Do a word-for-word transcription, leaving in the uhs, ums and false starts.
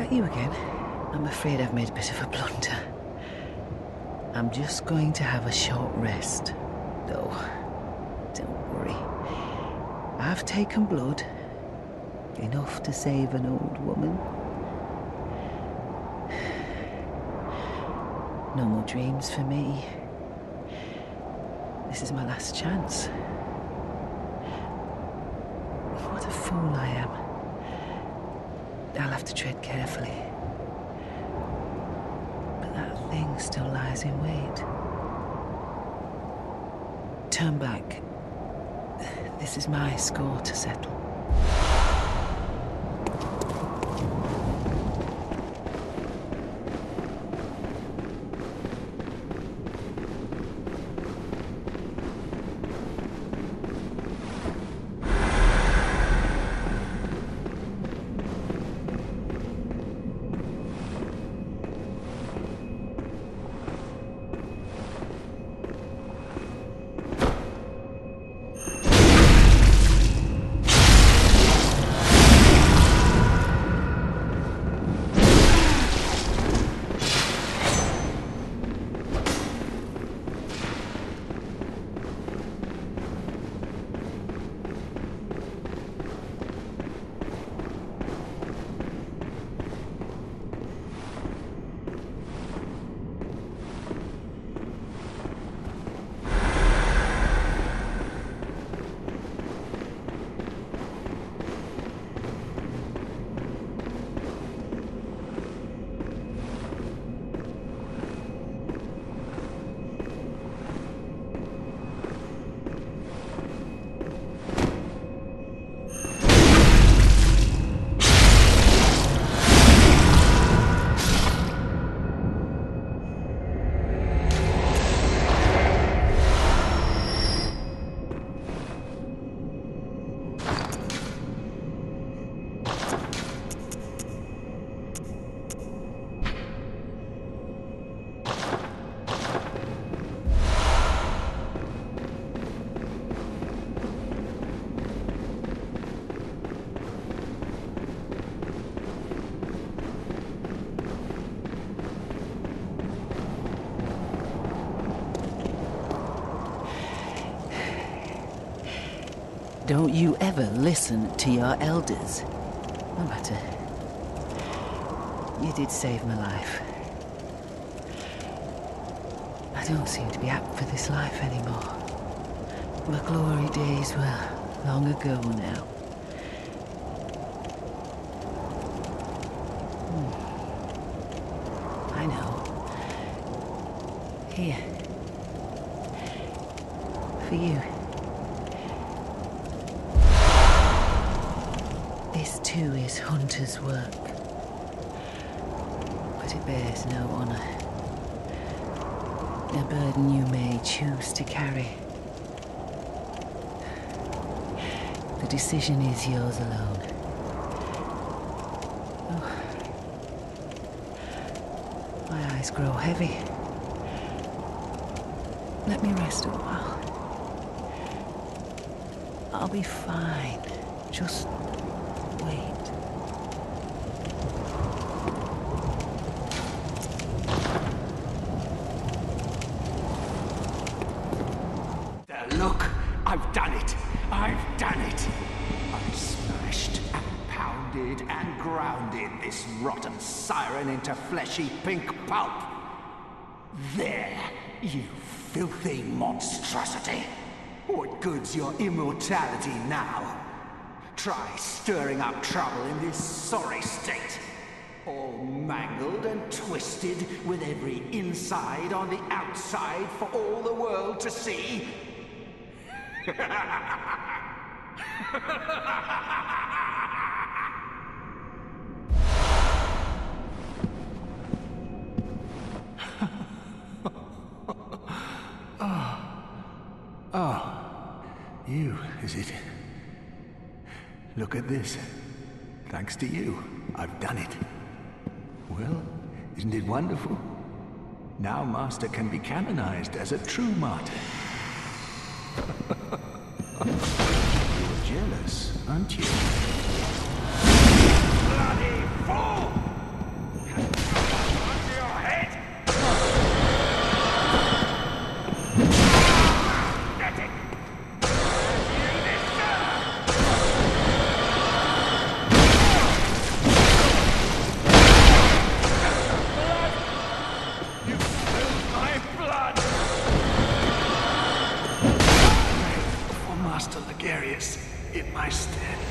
Is that you again? I'm afraid I've made a bit of a blunder. I'm just going to have a short rest, though. Don't worry. I've taken blood. Enough to save an old woman. No more dreams for me. This is my last chance. What a fool I am. I'll have to tread carefully. But that thing still lies in wait. Turn back. This is my score to settle. Don't you ever listen to your elders. No matter. You did save my life. I don't seem to be apt for this life anymore. My glory days were long ago now. Hmm. I know. Here. For you. This too is hunter's work, but it bears no honour. A burden you may choose to carry. The decision is yours alone. Oh. My eyes grow heavy. Let me rest a while. I'll be fine. Just wait. There, look! I've done it! I've done it! I smashed and pounded and grounded this rotten siren into fleshy pink pulp! There, you filthy monstrosity! What good's your immortality now? Try stirring up trouble in this sorry state. All mangled and twisted, with every inside on the outside for all the world to see. oh. oh, you, is it? Look at this. Thanks to you, I've done it. Well, isn't it wonderful? Now Master can be canonized as a true martyr. You're jealous, aren't you? Bloody fool! grace in my stead.